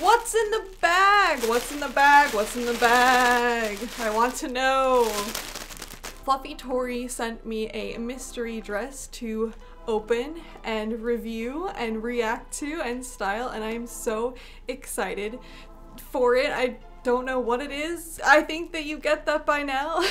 What's in the bag? What's in the bag? What's in the bag? I want to know. Fluffy Tori sent me a mystery dress to open and review and react to and style, and I am so excited for it. I don't know what it is. I think that you get that by now.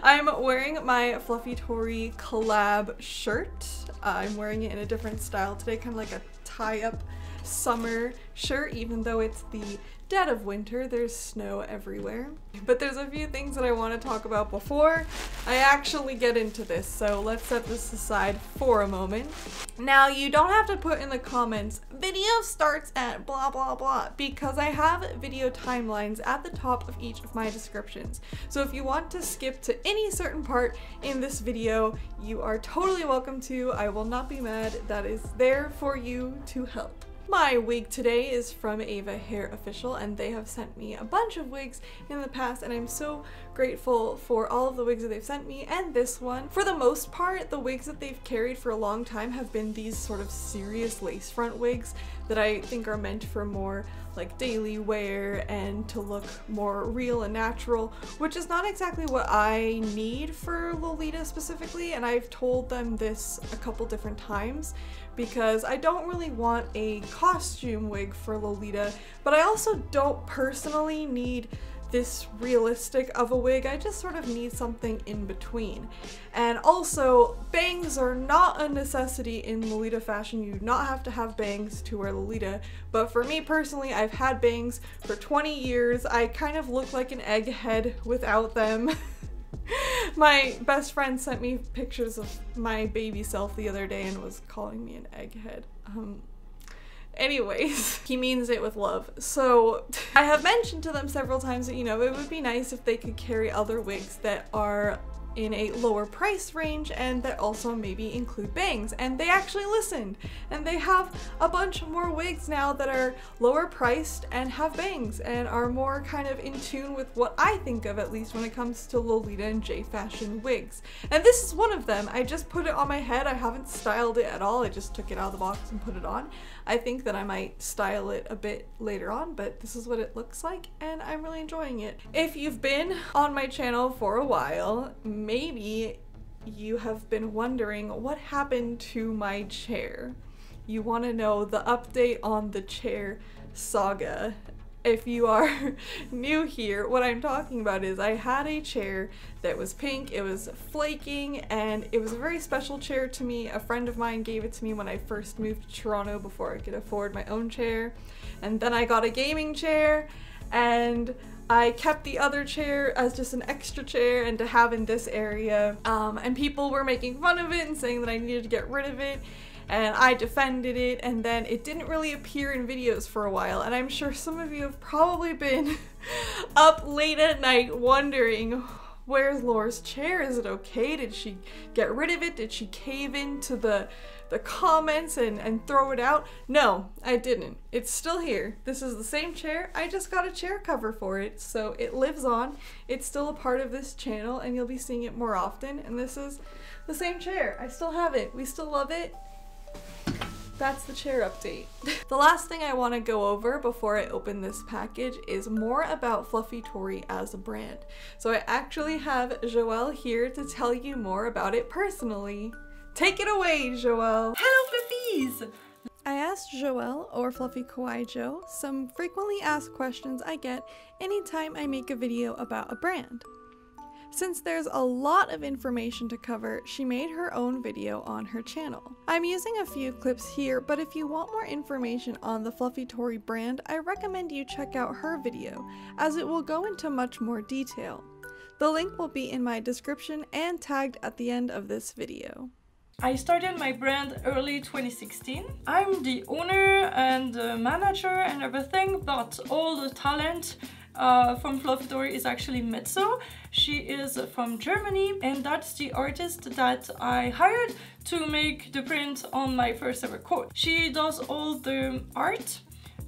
I'm wearing my Fluffy Tori collab shirt. I'm wearing it in a different style today, kind of like a tie-up summer shirt, even though it's the dead of winter, there's snow everywhere. But there's a few things that I want to talk about before I actually get into this, so let's set this aside for a moment. Now, you don't have to put in the comments, video starts at blah blah blah, because I have video timelines at the top of each of my descriptions. So if you want to skip to any certain part in this video, you are totally welcome to. I will not be mad. That is there for you to help. My wig today is from Eva Hair Official, and they have sent me a bunch of wigs in the past, and I'm so grateful for all of the wigs that they've sent me and this one. For the most part, the wigs that they've carried for a long time have been these sort of serious lace front wigs that I think are meant for more like daily wear and to look more real and natural, which is not exactly what I need for Lolita specifically, and I've told them this a couple different times because I don't really want a costume wig for Lolita, but I also don't personally need this realistic of a wig. I just sort of need something in between. And also, bangs are not a necessity in Lolita fashion. You do not have to have bangs to wear Lolita, but for me personally, I've had bangs for 20 years. I kind of look like an egghead without them. My best friend sent me pictures of my baby self the other day and was calling me an egghead. Anyways, he means it with love. So I have mentioned to them several times that, you know, it would be nice if they could carry other wigs that are in a lower price range and that also maybe include bangs, and they actually listened, and they have a bunch more wigs now that are lower priced and have bangs and are more kind of in tune with what I think of, at least when it comes to Lolita and J fashion wigs. And this is one of them. I just put it on my head. I haven't styled it at all. I just took it out of the box and put it on. I think that I might style it a bit later on, but this is what it looks like and I'm really enjoying it. If you've been on my channel for a while, maybe you have been wondering what happened to my chair. You want to know the update on the chair saga. If you are new here, what I'm talking about is I had a chair that was pink, it was flaking, and it was a very special chair to me. A friend of mine gave it to me when I first moved to Toronto before I could afford my own chair. And then I got a gaming chair, and I kept the other chair as just an extra chair and to have in this area, and people were making fun of it and saying that I needed to get rid of it, and I defended it, and then it didn't really appear in videos for a while, and I'm sure some of you have probably been up late at night wondering, where's Laura's chair? Is it okay? Did she get rid of it? Did she cave into the comments and throw it out? No, I didn't. It's still here. This is the same chair. I just got a chair cover for it, so it lives on. It's still a part of this channel, and you'll be seeing it more often. And this is the same chair. I still have it. We still love it. That's the chair update. The last thing I want to go over before I open this package is more about Fluffy Tori as a brand. So I actually have Joelle here to tell you more about it personally. Take it away, Joelle! Hello, Fluffies! I asked Joelle, or Fluffy Kawaii Jo, some frequently asked questions I get anytime I make a video about a brand. Since there's a lot of information to cover, she made her own video on her channel. I'm using a few clips here, but if you want more information on the Fluffy Tori brand, I recommend you check out her video, as it will go into much more detail. The link will be in my description and tagged at the end of this video. I started my brand early 2016. I'm the owner and the manager and everything, but all the talent from Fluffy Tori is actually Mezzo. She is from Germany, and that's the artist that I hired to make the print on my first ever coat. She does all the art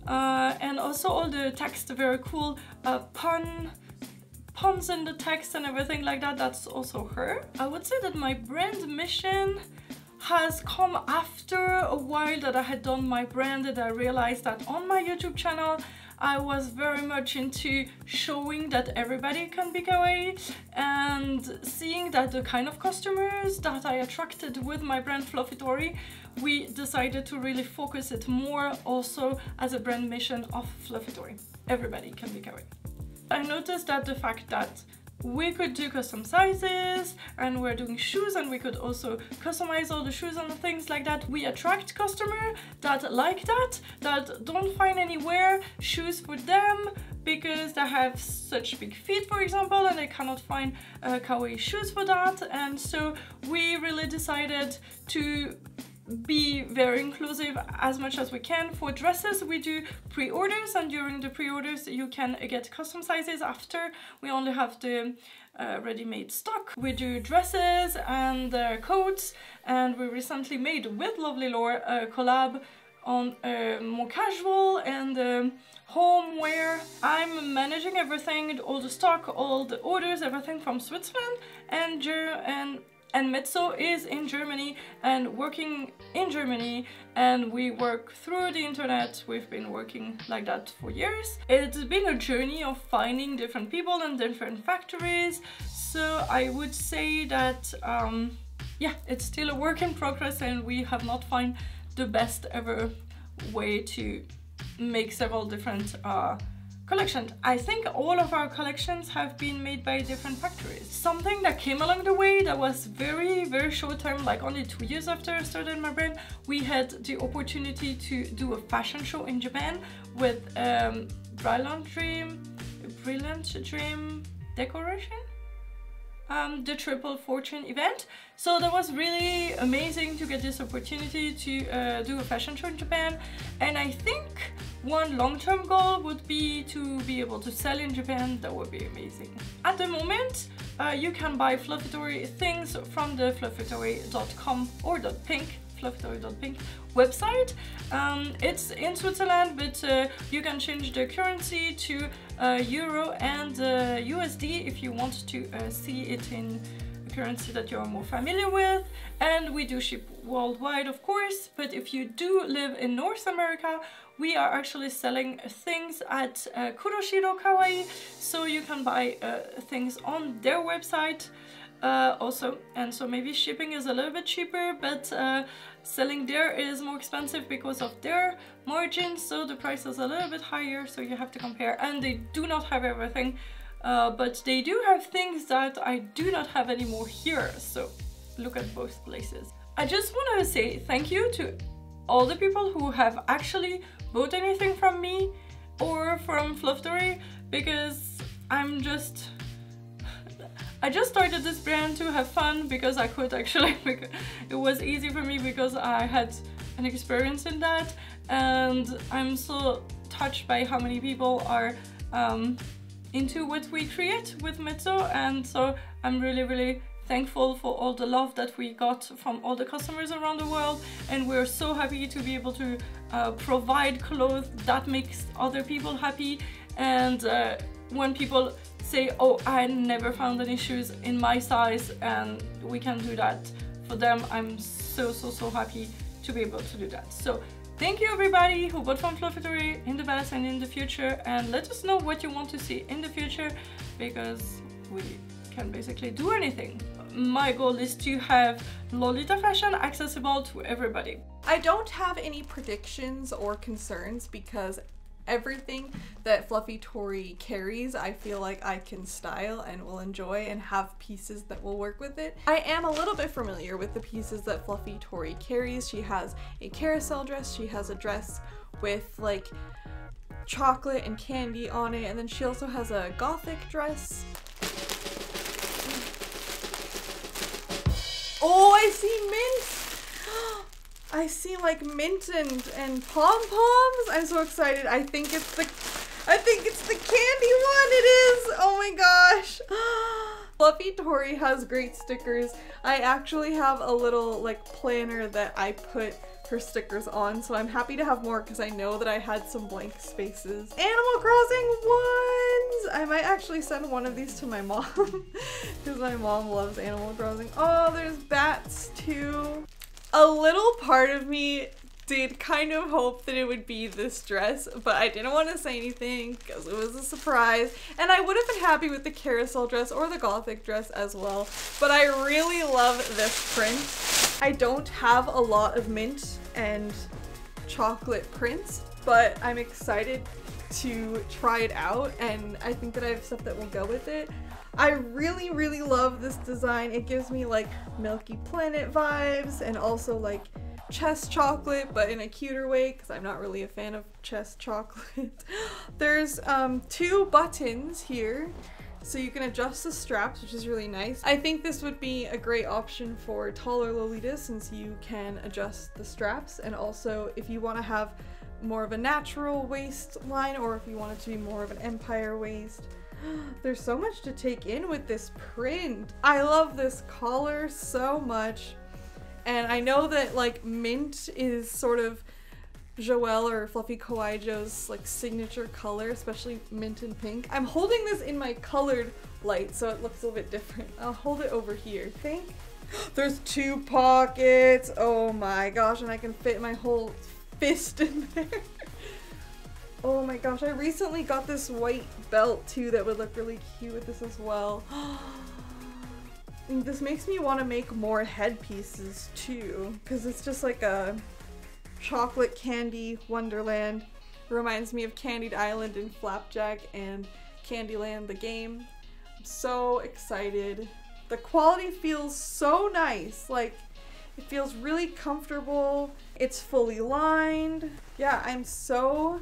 and also all the text, very cool puns in the text and everything like that. That's also her. I would say that my brand mission has come after a while that I had done my brand, and I realized that on my YouTube channel I was very much into showing that everybody can be kawaii, and seeing that the kind of customers that I attracted with my brand Fluffy Tori, we decided to really focus it more also as a brand mission of Fluffy Tori. Everybody can be kawaii. I noticed that the fact that we could do custom sizes, and we're doing shoes, and we could also customize all the shoes and things like that. We attract customers that like that don't find anywhere shoes for them because they have such big feet, for example, and they cannot find kawaii shoes for that. And so we really decided to be very inclusive as much as we can. For dresses we do pre-orders, and during the pre-orders you can get custom sizes. after, we only have the ready-made stock. We do dresses and coats, and we recently made with Lovely Lore a collab on more casual and home wear. I'm managing everything, all the stock, all the orders, everything from Switzerland, and Mezzo is in Germany and working in Germany, and we work through the internet. We've been working like that for years. It's been a journey of finding different people and different factories, so I would say that yeah, it's still a work in progress, and we have not found the best ever way to make several different collections. I think all of our collections have been made by different factories. Something that came along the way that was very, very short term, like only 2 years after I started my brand, we had the opportunity to do a fashion show in Japan with Dry Laundry, Brilliant Dream Decoration, the Triple Fortune event. So that was really amazing to get this opportunity to do a fashion show in Japan. And I think one long-term goal would be to be able to sell in Japan. That would be amazing. At the moment you can buy Fluffy Tori things from the fluffitory.com or .pink, fluffitory.pink website. It's in Switzerland, but you can change the currency to euro and USD if you want to see it in a currency that you are more familiar with. And we do ship worldwide, of course, but if you do live in North America, we are actually selling things at Kuroshiro Kawaii, so you can buy things on their website also, and so maybe shipping is a little bit cheaper, but selling there is more expensive because of their margins, so the price is a little bit higher, so you have to compare. And they do not have everything, but they do have things that I do not have anymore here, so look at both places. I just want to say thank you to all the people who have actually bought anything from me or from Fluffy Tori, because I just started this brand to have fun because I could actually, because it was easy for me because I had an experience in that, and I'm so touched by how many people are into what we create with Mezzo, and so I'm really, really thankful for all the love that we got from all the customers around the world, and we're so happy to be able to provide clothes that makes other people happy. And when people say, oh, I never found any shoes in my size, and we can do that for them, I'm so, so, so happy to be able to do that. So thank you everybody who bought from Fluffy Tori in the past and in the future, and let us know what you want to see in the future, because we can basically do anything. My goal is to have Lolita fashion accessible to everybody. I don't have any predictions or concerns because everything that Fluffy Tori carries, I feel like I can style and will enjoy and have pieces that will work with it. I am a little bit familiar with the pieces that Fluffy Tori carries. She has a carousel dress, she has a dress with like chocolate and candy on it, and then she also has a gothic dress. Oh, I see mint! I see like mint and pom-poms. I'm so excited. I think it's the candy one. It is. Oh my gosh. Fluffy Tori has great stickers. I actually have a little like planner that I put her stickers on, so I'm happy to have more because I know that I had some blank spaces. Animal Crossing ones! I might actually send one of these to my mom because my mom loves Animal Crossing. Oh, there's bats too. A little part of me did kind of hope that it would be this dress, but I didn't want to say anything because it was a surprise, and I would have been happy with the carousel dress or the gothic dress as well, but I really love this print. I don't have a lot of mint and chocolate prints, but I'm excited to try it out, and I think that I have stuff that will go with it. I really, really love this design. It gives me like Milky Planet vibes and also like chest chocolate, but in a cuter way because I'm not really a fan of chest chocolate. There's two buttons here, so you can adjust the straps, which is really nice. I think this would be a great option for taller Lolitas since you can adjust the straps, and also if you want to have more of a natural waistline or if you want it to be more of an empire waist. There's so much to take in with this print. I love this collar so much. And I know that like mint is sort of Joelle or Fluffy Kawaii Jo's like signature color, especially mint and pink. I'm holding this in my colored light so it looks a little bit different. I'll hold it over here. Think. There's two pockets. Oh my gosh, and I can fit my whole fist in there. Oh my gosh, I recently got this white belt too that would look really cute with this as well. This makes me want to make more headpieces too, because it's just like a chocolate candy wonderland. Reminds me of Candied Island and Flapjack and Candyland the game. I'm so excited. The quality feels so nice, like it feels really comfortable. It's fully lined. Yeah, I'm so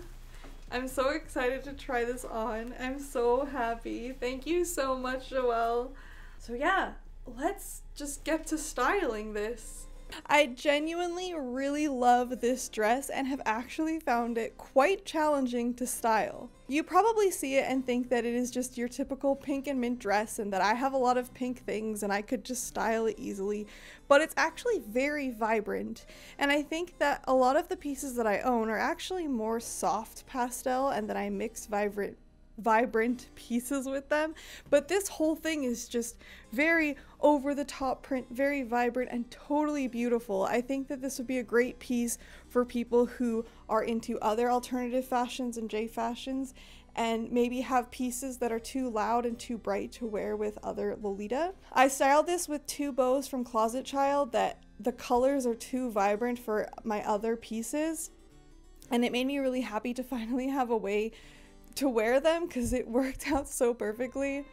excited to try this on. I'm so happy. Thank you so much, Joelle. So yeah, let's just get to styling this. I genuinely really love this dress and have actually found it quite challenging to style. You probably see it and think that it is just your typical pink and mint dress and that I have a lot of pink things and I could just style it easily, but it's actually very vibrant. And I think that a lot of the pieces that I own are actually more soft pastel and that I mix vibrant pieces with them, but this whole thing is just very over the top print, very vibrant and totally beautiful. I think that this would be a great piece for people who are into other alternative fashions and J fashions and maybe have pieces that are too loud and too bright to wear with other Lolita. I styled this with two bows from Closet Child that the colors are too vibrant for my other pieces, and it made me really happy to finally have a way to wear them because it worked out so perfectly.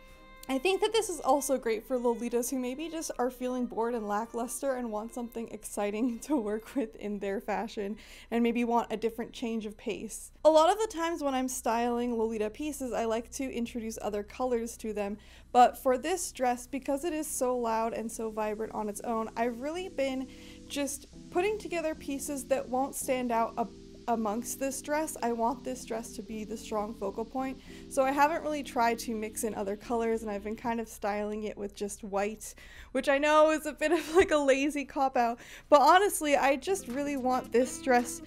I think that this is also great for Lolitas who maybe just are feeling bored and lackluster and want something exciting to work with in their fashion and maybe want a different change of pace. A lot of the times when I'm styling Lolita pieces, I like to introduce other colors to them, but for this dress, because it is so loud and so vibrant on its own, I've really been just putting together pieces that won't stand out amongst this dress. I want this dress to be the strong focal point, so I haven't really tried to mix in other colors, and I've been kind of styling it with just white, which I know is a bit of like a lazy cop-out, but honestly I just really want this dress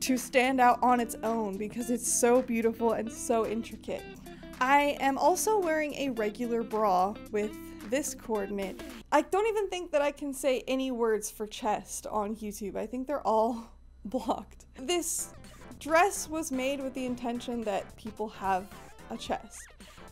to stand out on its own because it's so beautiful and so intricate. I am also wearing a regular bra with this coordinate. I don't even think that I can say any words for chest on YouTube. I think they're all blocked. This dress was made with the intention that people have a chest,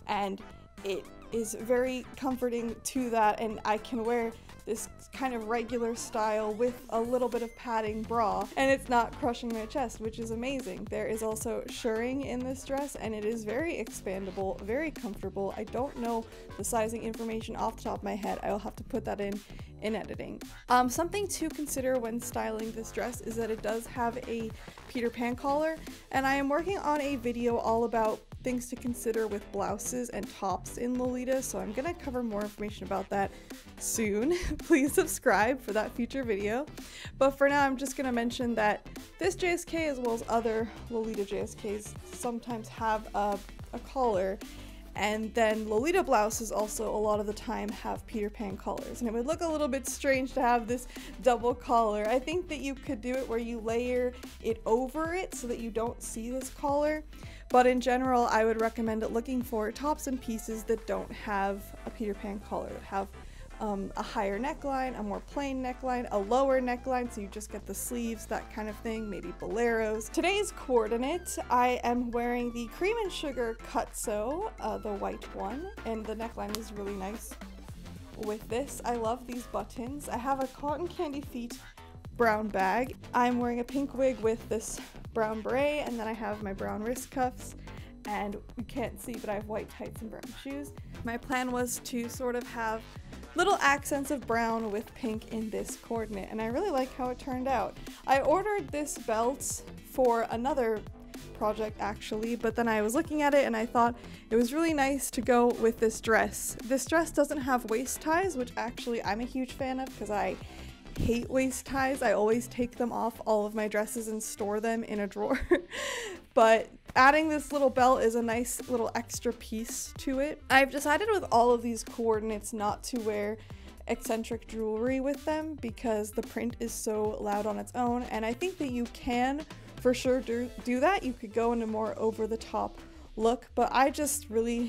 and it is very comforting to that, and I can wear this kind of regular style with a little bit of padding bra and it's not crushing my chest, which is amazing. There is also shirring in this dress and it is very expandable, very comfortable. I don't know the sizing information off the top of my head. I will have to put that in editing. Something to consider when styling this dress is that it does have a Peter Pan collar, and I am working on a video all about things to consider with blouses and tops in Lolita, so I'm gonna cover more information about that soon. Please subscribe for that future video. But for now, I'm just gonna mention that this JSK, as well as other Lolita JSKs, sometimes have a collar, and then Lolita blouses also a lot of the time have Peter Pan collars, and it would look a little bit strange to have this double collar. I think that you could do it where you layer it over it so that you don't see this collar, but in general I would recommend looking for tops and pieces that don't have a Peter Pan collar, that have a higher neckline, a more plain neckline, a lower neckline, so you just get the sleeves, that kind of thing, maybe boleros. Today's coordinate, I am wearing the cream and sugar cutso, the white one, and the neckline is really nice with this. I love these buttons. I have a cotton candy feet brown bag. I'm wearing a pink wig with this brown beret, and then I have my brown wrist cuffs. And you can't see, but I have white tights and brown shoes. My plan was to sort of have little accents of brown with pink in this coordinate, and I really like how it turned out. I ordered this belt for another project actually, but then I was looking at it and I thought it was really nice to go with this dress. This dress doesn't have waist ties, which actually I'm a huge fan of because I hate waist ties. I always take them off all of my dresses and store them in a drawer. But adding this little belt is a nice little extra piece to it. I've decided with all of these coordinates not to wear eccentric jewelry with them because the print is so loud on its own, and I think that you can for sure do that. You could go in a more over-the-top look, but I'm just really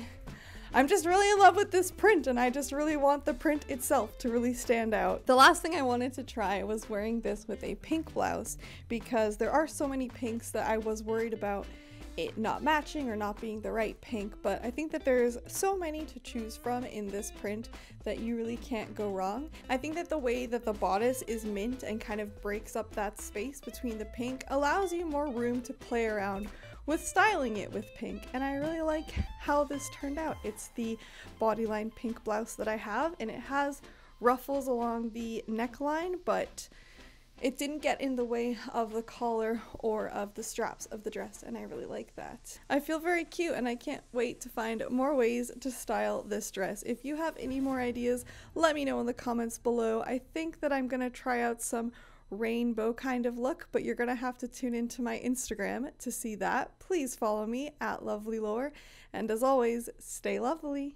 in love with this print, and I just really want the print itself to really stand out. The last thing I wanted to try was wearing this with a pink blouse because there are so many pinks that I was worried about it not matching or not being the right pink, but I think that there's so many to choose from in this print that you really can't go wrong. I think that the way that the bodice is mint and kind of breaks up that space between the pink allows you more room to play around with styling it with pink, and I really like how this turned out. It's the Bodyline pink blouse that I have, and it has ruffles along the neckline, but it didn't get in the way of the collar or of the straps of the dress, and I really like that. I feel very cute, and I can't wait to find more ways to style this dress. If you have any more ideas, let me know in the comments below. I think that I'm gonna try out some rainbow kind of look, but you're gonna have to tune into my Instagram to see that. Please follow me at lovelylore, and as always, stay lovely.